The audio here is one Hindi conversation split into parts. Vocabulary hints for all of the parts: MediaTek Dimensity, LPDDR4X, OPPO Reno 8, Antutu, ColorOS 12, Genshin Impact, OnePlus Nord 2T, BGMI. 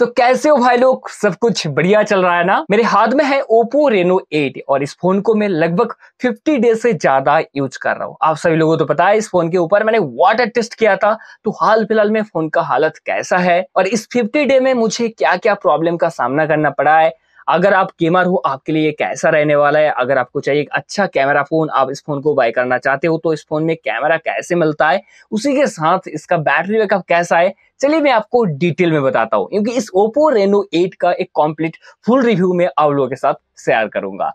तो कैसे हो भाई लोग, सब कुछ बढ़िया चल रहा है ना। मेरे हाथ में है OPPO Reno 8 और इस फोन को मैं लगभग 50 डेज से ज्यादा यूज कर रहा हूँ। आप सभी लोगों को तो पता है इस फोन के ऊपर मैंने वाटर टेस्ट किया था, तो हाल फिलहाल में फोन का हालत कैसा है और इस 50 डे में मुझे क्या क्या प्रॉब्लम का सामना करना पड़ा है। अगर आप गेमर हो आपके लिए कैसा रहने वाला है, अगर आपको चाहिए एक अच्छा कैमरा फोन, आप इस फोन को बाय करना चाहते हो तो इस फोन में कैमरा कैसे मिलता है, उसी के साथ इसका बैटरी बैकअप कैसा है, चलिए मैं आपको डिटेल में बताता हूँ, क्योंकि इस OPPO Reno 8 का एक कंप्लीट फुल रिव्यू मैं आप लोगों के साथ शेयर करूंगा।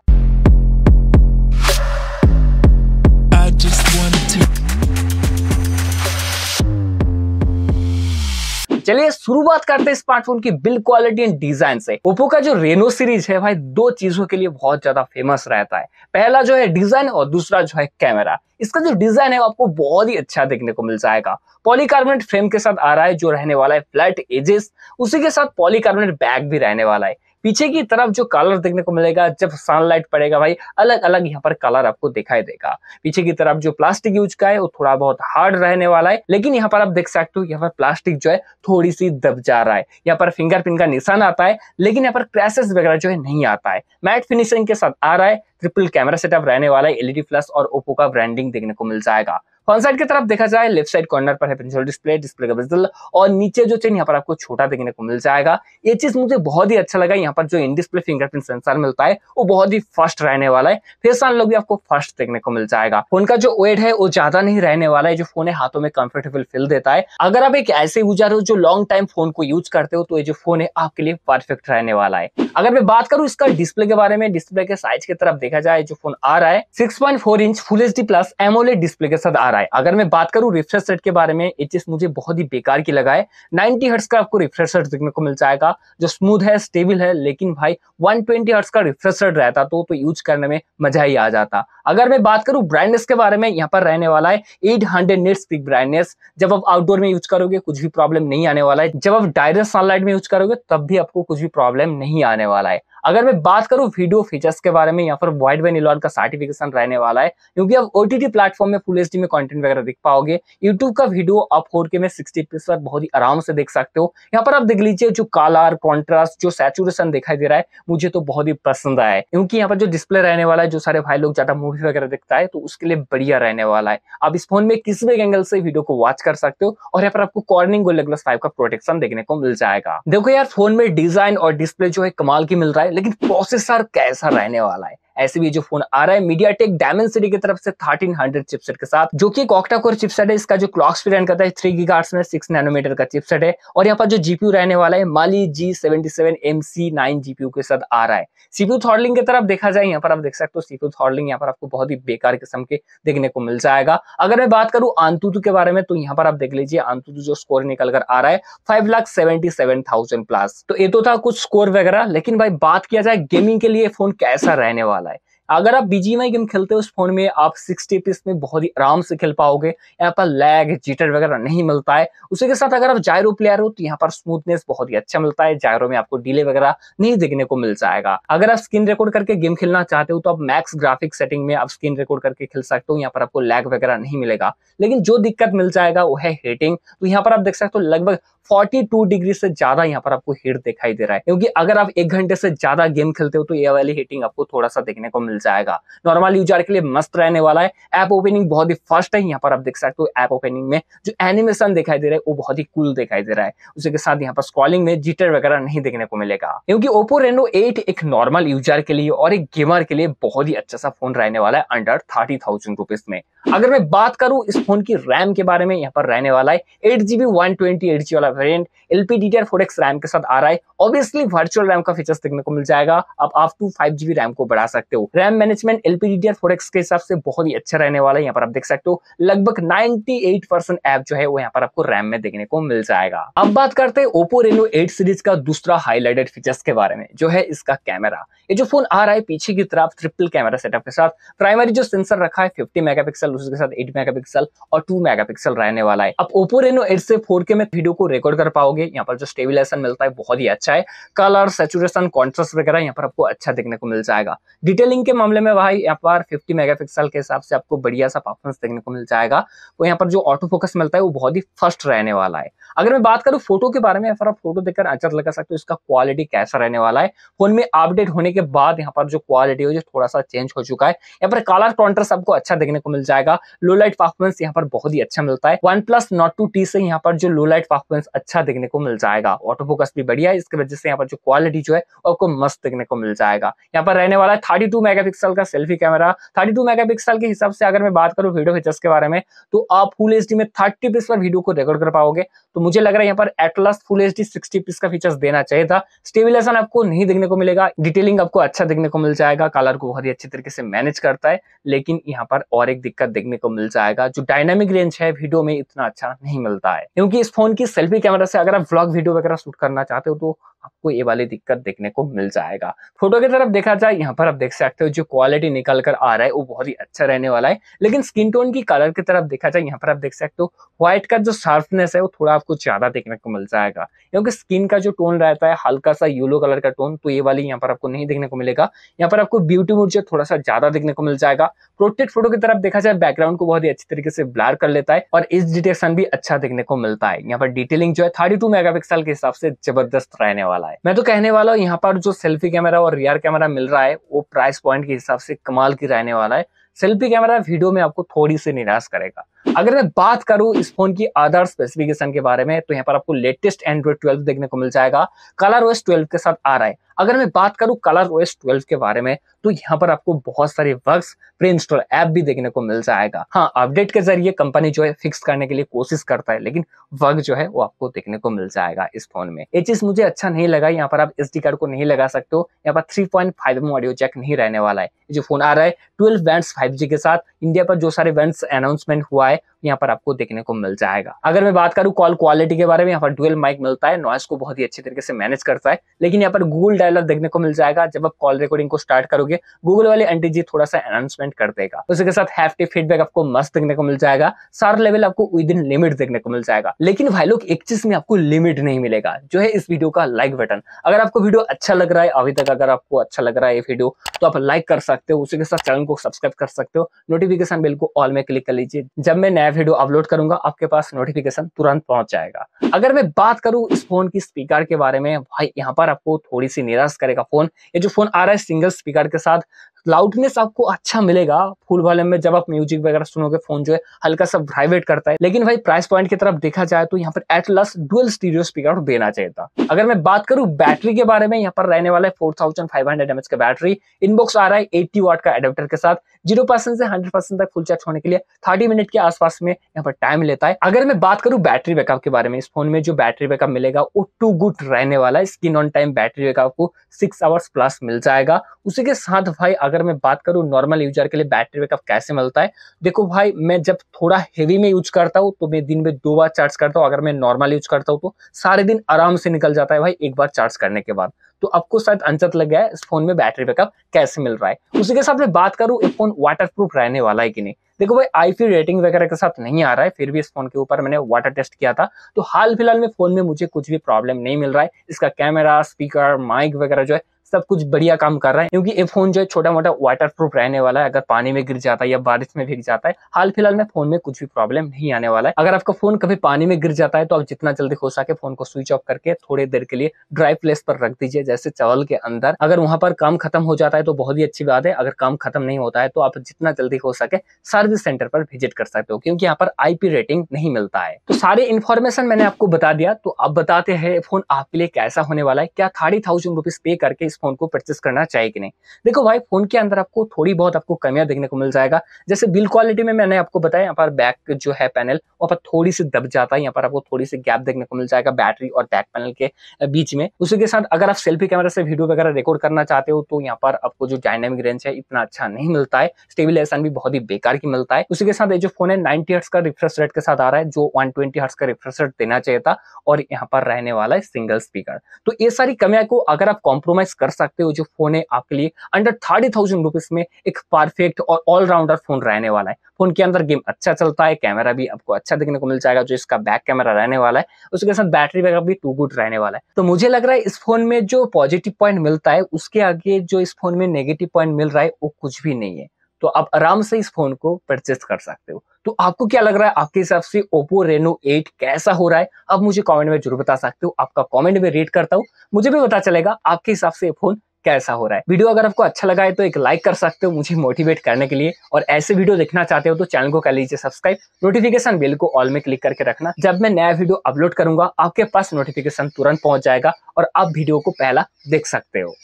चलिए शुरुआत करते हैं स्मार्टफोन की बिल्ड क्वालिटी एंड डिजाइन से। ओप्पो का जो रेनो सीरीज है भाई, दो चीजों के लिए बहुत ज्यादा फेमस रहता है, पहला जो है डिजाइन और दूसरा जो है कैमरा। इसका जो डिजाइन है आपको बहुत ही अच्छा देखने को मिल जाएगा। पॉलीकार्बोनेट फ्रेम के साथ आ रहा है जो रहने वाला है फ्लैट एजेस, उसी के साथ पॉलीकार्बोनेट बैक भी रहने वाला है। पीछे की तरफ जो कलर देखने को मिलेगा जब सनलाइट पड़ेगा भाई, अलग अलग यहाँ पर कलर आपको दिखाई देगा। पीछे की तरफ जो प्लास्टिक यूज का है वो थोड़ा बहुत हार्ड रहने वाला है, लेकिन यहाँ पर आप देख सकते हो यहाँ पर प्लास्टिक जो है थोड़ी सी दब जा रहा है। यहाँ पर फिंगरप्रिंट का निशान आता है लेकिन यहाँ पर क्रैशेस वगैरह जो है नहीं आता है। मैट फिनिशिंग के साथ आ रहा है, ट्रिपल कैमरा सेटअप रहने वाला है, एलईडी प्लस और ओप्पो का ब्रांडिंग देखने को मिल जाएगा। फ्रंट साइड की तरफ देखा जाए लेफ्ट साइड कॉर्नर पर है पेंसिल डिस्प्ले का बेजल और नीचे जो चेन यहाँ पर आपको छोटा देखने को मिल जाएगा। ये चीज मुझे बहुत ही अच्छा लगा। यहाँ पर जो इन डिस्प्ले फिंगरप्रिंट सेंसर मिलता है वो बहुत ही फास्ट रहने वाला है। फेस अनलॉक भी आपको फास्ट देखने को मिल जाएगा। फोन का जो वेट है वो ज्यादा नहीं रहने वाला है, जो फोन है हाथों में कंफर्टेबल फील देता है। अगर आप एक ऐसे यूजर हो जो लॉन्ग टाइम फोन को यूज करते हो तो ये जो फोन है आपके लिए परफेक्ट रहने वाला है। अगर मैं बात करूँ इसका डिस्प्ले के बारे में, डिस्प्ले के साइज की तरफ देखा जाए जो फोन आ रहा है 6.4 inch full HD plus AMOLED display के साथ आ रहा है। अगर मैं बात करूं रिफ्रेश रेट के बारे में, ये चीज मुझे बहुत ही बेकार की लगा है। 90 हर्ट्ज का आपको रिफ्रेश रेट देखने को मिल जाएगा जो स्मूथ है, स्टेबल है, लेकिन भाई 120 हर्ट्ज का रिफ्रेश रेट रहता तो यूज करने में मजा ही आ जाता। अगर मैं बात करूं ब्राइटनेस के बारे में, यहाँ पर रहने वाला है 800 निट्स पीक ब्राइटनेस। जब आप आउटडोर में यूज करोगे कुछ भी प्रॉब्लम नहीं आने वाला है, जब आप डायरेक्ट सनलाइट में यूज करोगे तब भी आपको कुछ भी प्रॉब्लम नहीं आने वाला है। अगर मैं बात करूं वीडियो फीचर्स के बारे में, यहाँ पर वाइड बैंड एलॉन का सर्टिफिकेशन रहने वाला है, क्योंकि आप ओटीटी प्लेटफॉर्म में फुल एचडी में कंटेंट वगैरह देख पाओगे। यूट्यूब का वीडियो आप 4K में 60 FPS पर बहुत ही आराम से देख सकते हो। यहाँ पर आप देख लीजिए जो कलर कॉन्ट्रास्ट जो सैचुरेशन दिखाई दे रहा है मुझे तो बहुत ही पसंद आया है, क्योंकि यहाँ पर जो डिस्प्ले रहने वाला है जो सारे भाई लोग ज्यादा मूवी वगैरह देखता है तो उसके लिए बढ़िया रहने वाला है। आप इस फोन में किसी भी एंगल से वीडियो को वॉच कर सकते हो और यहाँ पर आपको कॉर्निंग गोल्ड ग्लास 5 का प्रोटेक्शन देखने को मिल जाएगा। देखो यार, फोन में डिजाइन और डिस्प्ले जो है कमाल की मिल रहा है, लेकिन प्रोसेसर कैसा रहने वाला है। ऐसे भी जो फोन आ रहा है MediaTek Dimensity की तरफ से 1300 चिपसेट के साथ, जो कि एक ऑक्टा कोर चिपसेट है। इसका जो क्लॉक स्पीड रन करता है 3 गीगाहर्ट्ज में 6 नैनोमीटर का चिपसेट है और यहाँ पर जो जीपीयू रहने वाला है माली G77 MC9 जीपीयू के साथ आ रहा है। सीपीयू थ्रॉटलिंग की तरफ देखा जाए, यहाँ पर आप देख सकते हो सीपीयू थ्रॉटलिंग यहाँ पर आपको बहुत ही बेकार किस्म के देखने को मिल जाएगा। अगर मैं बात करूँ Antutu के बारे में तो यहाँ पर आप देख लीजिए Antutu जो स्कोर निकल कर आ रहा है 5,77,000 प्लस। तो ये तो था कुछ स्कोर वगैरह, लेकिन भाई बात किया जाए गेमिंग के लिए फोन कैसा रहने वाला। अगर आप BGMI गेम खेलते हो उस फोन में आप 60 FPS में बहुत ही आराम से खेल पाओगे। यहाँ पर लैग जिटर वगैरह नहीं मिलता है। उसी के साथ अगर आप जायरो प्लेयर हो तो यहाँ पर स्मूथनेस बहुत ही अच्छा मिलता है, जायरो में आपको डिले वगैरह नहीं देखने को मिल जाएगा। अगर आप स्क्रीन रिकॉर्ड करके गेम खेलना चाहते हो तो आप मैक्स ग्राफिक सेटिंग में आप स्क्रीन रिकॉर्ड करके खेल सकते हो, यहाँ पर आपको लैग वगैरह नहीं मिलेगा। लेकिन जो दिक्कत मिल जाएगा वो है हीटिंग। तो यहाँ पर आप देख सकते हो लगभग 42 डिग्री से ज्यादा यहाँ पर आपको हीट दिखाई दे रहा है, क्योंकि अगर आप 1 घंटे से ज्यादा गेम खेलते हो तो ये वाली हीटिंग आपको थोड़ा सा देखने को मिल जाएगा। नॉर्मल यूजर के लिए मस्त रहने वाला है। ऐप ओपनिंग बहुत ही फास्ट है, यहाँ पर आप देख सकते हो ऐप ओपनिंग में जो एनिमेशन दिखाई दे रहा है वो बहुत ही कूल दिखाई दे रहा है। उसी के साथ यहाँ पर स्क्रॉलिंग में जिटर वगैरह नहीं देखने को मिलेगा, क्योंकि OPPO Reno 8 एक नॉर्मल यूजर के लिए और एक गेमर के लिए बहुत ही अच्छा सा फोन रहने वाला है अंडर 30,000 रुपीज में। अगर मैं बात करूँ इस फोन की रैम के बारे में, यहाँ पर रहने वाला है 8GB 128GB वाला वेरिएंट LPDDR4X रैम के साथ आ रहा है। ऑब्वियसली वर्चुअल रैम का फीचर्स देखने को मिल जाएगा, आप अप टू 5GB रैम को बढ़ा सकते हो। रैम मैनेजमेंट LPDDR4X के हिसाब से बहुत ही अच्छा रहने वाला है। यहाँ पर आप देख सकते हो लगभग 98% ऐप जो है वो यहाँ पर आपको रैम में देखने को मिल जाएगा। अब बात करते हैं OPPO Reno 8 सीरीज का दूसरा हाईलाइटेड फीचर्स के बारे में, जो है इसका कैमरा। ये जो फोन आ रहा है पीछे की तरफ ट्रिपल कैमरा सेटअप के साथ, प्राइमरी जो सेंसर रखा है 50 मेगापिक्सल, उसके साथ 8 मेगापिक्सल और 2 मेगापिक्सल रहने वाला है। अब OPPO Reno 8 से 4K में वीडियो को रिकॉर्ड कर पाओगे। यहाँ पर जो स्टेबलाइजेशन मिलता है बहुत ही अच्छा है, कलर सैचुरेशन कॉन्ट्रास्ट वगैरह यहाँ पर आपको अच्छा देखने को मिल जाएगा। डिटेलिंग के मामले में भाई यहाँ पर 50 मेगापिक्सल के हिसाब से आपको बढ़िया सा परफॉर्मेंस देखने को मिल जाएगा। तो यहाँ पर जो ऑटो फोकस मिलता है वो बहुत ही फास्ट रहने वाला है। अगर मैं बात करूं फोटो के बारे में, अगर आप फोटो देखकर अंदाजा लगा सकते हो इसका क्वालिटी कैसा रहने वाला है। फोन में अपडेट होने के बाद यहाँ पर जो क्वालिटी है जो थोड़ा सा चेंज हो चुका है। यहाँ पर कलर कॉन्ट्रास्ट आपको अच्छा देखने को मिल जाएगा। लो लाइट परफॉर्मेंस यहाँ पर बहुत ही अच्छा मिलता है। वन प्लस नॉट 2T से यहाँ पर जो लो लाइट परफॉर्मेंस अच्छा देखने को मिल जाएगा। ऑटो फोकस भी बढ़िया है, इसकी वजह से यहाँ पर जो क्वालिटी जो है आपको मस्त देखने को मिल जाएगा। यहाँ पर रहने वाला है 32 मेगापिक्सल का सेल्फी कैमरा। 32 मेगापिक्सल के हिसाब से अगर मैं बात करूँ वीडियो फीचर्स के बारे में, तो आप फुल एचडी में 30 पीस पर वीडियो को रिकॉर्ड कर पाओगे। तो मुझे लग रहा है यहाँ पर एटलास फुल एचडी 60 पीस का फीचर्स देना चाहिए था। स्टेबलाइजेशन आपको नहीं देखने को मिलेगा, डिटेलिंग आपको अच्छा देखने को मिल जाएगा। कलर को बहुत ही अच्छे तरीके से मैनेज करता है, लेकिन यहाँ पर और एक दिक्कत देखने को मिल जाएगा, जो डायनामिक रेंज है वीडियो में इतना अच्छा नहीं मिलता है। क्योंकि इस फोन की सेल्फी कैमरा से अगर आप व्लॉग वीडियो वगैरह शूट करना चाहते हो तो आपको ये वाली दिक्कत देखने को मिल जाएगा। फोटो की तरफ देखा जाए, यहाँ पर आप देख सकते हो जो क्वालिटी निकल कर आ रहा है वो बहुत ही अच्छा रहने वाला है। लेकिन स्किन टोन की कलर की तरफ देखा जाए, यहाँ पर आप देख सकते हो व्हाइट का जो शार्पनेस है वो थोड़ा आपको ज्यादा देखने को मिल जाएगा। क्योंकि स्किन का जो टोन रहता है हल्का सा येलो कलर का टोन, तो ये वाली यहाँ पर आपको नहीं देखने को मिलेगा। यहाँ पर आपको ब्यूटी मोड जो थोड़ा सा ज्यादा देखने को मिल जाएगा। प्रोटेक्ट फोटो की तरफ देखा जाए, बैकग्राउंड को बहुत ही अच्छी तरीके से ब्लर कर लेता है और इस डिटेक्शन भी अच्छा देखने को मिलता है। यहाँ पर डिटेलिंग जो है 32 मेगापिक्सल के हिसाब से जबरदस्त रहने वाला है। मैं तो कहने वाला हूँ यहाँ पर जो सेल्फी कैमरा और रियर कैमरा मिल रहा है वो प्राइस पॉइंट के हिसाब से कमाल की रहने वाला है। सेल्फी कैमरा वीडियो में आपको थोड़ी सी निराश करेगा। अगर मैं बात करूं इस फोन की अदर स्पेसिफिकेशन के बारे में, तो यहाँ पर आपको लेटेस्ट एंड्रॉइड 12 देखने को मिल जाएगा। ColorOS 12 के साथ आ रहा है। अगर मैं बात करूं ColorOS 12 के बारे में, तो यहाँ पर आपको बहुत सारे वर्क्स प्री इंस्टॉल ऐप भी देखने को मिल जाएगा। हाँ, अपडेट के जरिए कंपनी जो है फिक्स करने के लिए कोशिश करता है, लेकिन वर्क जो है वो आपको देखने को मिल जाएगा इस फोन में। ये चीज मुझे अच्छा नहीं लगा। यहाँ पर आप SD कार्ड को नहीं लगा सकते हो। यहाँ पर 3.5mm ऑडियो जैक नहीं रहने वाला है। जो फोन आ रहा है 12 बैंड्स 5G के साथ, इंडिया पर जो सारे बैंड्स अनाउंसमेंट हुआ है यहाँ पर आपको देखने को मिल जाएगा। अगर मैं बात करूँ कॉल क्वालिटी के बारे में, यहाँ पर डुअल माइक मिलता है, नॉइस को बहुत ही अच्छे तरीके से मैनेज करता है। लेकिन यहाँ पर गूगल डायलर देखने को मिल जाएगा। जब आप कॉल रिकॉर्डिंग को स्टार्ट करोगे, गूगल वाले आंटी जी थोड़ा सा अनाउंसमेंट कर देगा। उसी के साथ हैप्टी फीडबैक आपको मस्त देखने को मिल जाएगा। सार लेवल आपको विद इन लिमिट देखने को मिल जाएगा। लेकिन भाई लोग, एक चीज में आपको लिमिट नहीं मिलेगा, जो है इस वीडियो का लाइक बटन। अगर आपको वीडियो अच्छा लग रहा है, अभी तक अगर आपको अच्छा लग रहा है ये वीडियो, तो आप लाइक कर सकते हो। उसी के साथ चैनल को सब्सक्राइब कर सकते हो। नोटिफिकेशन बेल को ऑल में क्लिक कर लीजिए। जब मैं नया वीडियो अपलोड करूंगा आपके पास नोटिफिकेशन तुरंत पहुंच जाएगा। अगर मैं बात करूं इस फोन की स्पीकर के बारे में, भाई यहाँ पर आपको थोड़ी सी निराश करेगा फोन। ये जो फोन आ रहा है सिंगल स्पीकर के साथ, लाउडनेस आपको अच्छा मिलेगा। फुल वॉल्यूम में जब आप म्यूजिक वगैरह सुनोगे फोन जो है हल्का सा वाइब्रेट करता है। लेकिन भाई प्राइस पॉइंट की तरफ देखा जाए, तो यहाँ पर एटलास डुअल स्टीरियो स्पीकर देना चाहिए था। अगर मैं बात करूं बैटरी के बारे में, यहाँ पर रहने वाला है 4500 mAh का बैटरी। इनबॉक्स आ रहा है 80W का एडेप्टर के साथ। 0% से 100% तक फुल चार्ज होने के लिए 30 मिनट के आसपास में यहाँ पर टाइम लेता है। अगर मैं बात करूँ बैटरी बैकअप के बारे में, इस फोन में जो बैटरी बैकअप मिलेगा वो टू गुड रहने वाला है। Screen on time battery backup को 6 आवर्स प्लस मिल जाएगा। उसी के साथ भाई अगर मैं बात करूं नॉर्मल यूजर के लिए बैटरी बैकअप कैसे मिलता है, देखो भाई मैं जब थोड़ा हेवी में यूज करता हूं तो मैं दिन में 2 बार चार्ज करता हूं। अगर मैं नॉर्मल यूज करता हूं तो सारे दिन आराम से निकल जाता है भाई, एक बार चार्ज करने के बाद। तो आपको शायद अंदाजा लग गया है इस फोन में बैटरी बैकअप कैसे मिल रहा है। उसी के साथ मैं बात करूं ये फोन वाटरप्रूफ रहने वाला है कि नहीं। देखो भाई IP रेटिंग वगैरह के साथ नहीं आ रहा है, फिर भी इस फोन के ऊपर मैंने वाटर टेस्ट किया था, तो हाल फिलहाल में फोन में मुझे कुछ भी प्रॉब्लम नहीं मिल रहा है। इसका कैमरा, स्पीकर, माइक वगैरह जो है सब कुछ बढ़िया काम कर रहा है। क्योंकि ये फोन जो है छोटा मोटा वाटर प्रूफ रहने वाला है। अगर पानी में गिर जाता है या बारिश में भीग जाता है, हाल फिलहाल में फोन में कुछ भी प्रॉब्लम नहीं आने वाला है। अगर आपका फोन कभी पानी में गिर जाता है तो आप जितना जल्दी हो सके फोन को स्विच ऑफ करके थोड़ी देर के लिए ड्राई प्लेस पर रख दीजिए, जैसे चावल के अंदर। अगर वहां पर काम खत्म हो जाता है तो बहुत ही अच्छी बात है। अगर काम खत्म नहीं होता है तो आप जितना जल्दी हो सके सर्विस सेंटर पर विजिट कर सकते हो, क्योंकि यहाँ पर IP रेटिंग नहीं मिलता है। तो सारे इन्फॉर्मेशन मैंने आपको बता दिया। तो आप बताते हैं फोन आपके लिए कैसा होने वाला है, क्या 30,000 रुपीज पे करके फोन को परचेस करना चाहिए कि नहीं। देखो भाई फोन के अंदर आपको थोड़ी बहुत आपको कमियां देखने को मिल जाएगा। जैसे बिल्ड क्वालिटी में मैंने आपको बताया, यहाँ पर बैक जो है पैनल वहां पर थोड़ी सी दब जाता है। यहाँ पर आपको थोड़ी सी गैप देखने को मिल जाएगा बैटरी और बैक पैनल के बीच में। उसी के साथ अगर आप सेल्फी कैमरा से वीडियो वगैरह रिकॉर्ड करना चाहते हो तो यहाँ पर आपको जो डायनामिक रेंज है इतना अच्छा नहीं मिलता है। स्टेबलाइजेशन भी बहुत ही बेकार की मिलता है। उसी के साथ ये जो फोन है 90Hz का रिफ्रेश रेट के साथ आ रहा है, जो 120Hz का रिफ्रेश रेट देना चाहिए था। और यहाँ पर रहने वाला है सिंगल स्पीकर। तो ये सारी कमियां को अगर आप कॉम्प्रोमाइज कर सकते हो, जो फोन है आपके लिए अंडर 30,000 रुपीज में एक परफेक्ट और ऑलराउंडर फोन रहने वाला है। फोन के अंदर गेम अच्छा चलता है, कैमरा भी आपको अच्छा देखने को मिल जाएगा, जो इसका बैक कैमरा रहने वाला है। उसके साथ बैटरी बैकअप भी टू गुड रहने वाला है। तो मुझे लग रहा है इस फोन में जो पॉजिटिव पॉइंट मिलता है उसके आगे जो इस फोन में नेगेटिव पॉइंट मिल रहा है वो कुछ भी नहीं है। तो आप आराम से इस फोन को परचेस कर सकते हो। तो आपको क्या लग रहा है, आपके हिसाब से ओप्पो रेनो 8 कैसा हो रहा है, आप मुझे कमेंट में जरूर बता सकते हो। आपका कमेंट में रीड करता हूँ, मुझे भी पता चलेगा आपके हिसाब से फोन कैसा हो रहा है। वीडियो अगर आपको अच्छा लगा है तो एक लाइक कर सकते हो मुझे मोटिवेट करने के लिए, और ऐसे वीडियो देखना चाहते हो तो चैनल को कर लीजिए सब्सक्राइब, नोटिफिकेशन बेल को ऑल में क्लिक करके रखना। जब मैं नया वीडियो अपलोड करूंगा आपके पास नोटिफिकेशन तुरंत पहुंच जाएगा और आप वीडियो को पहला देख सकते हो।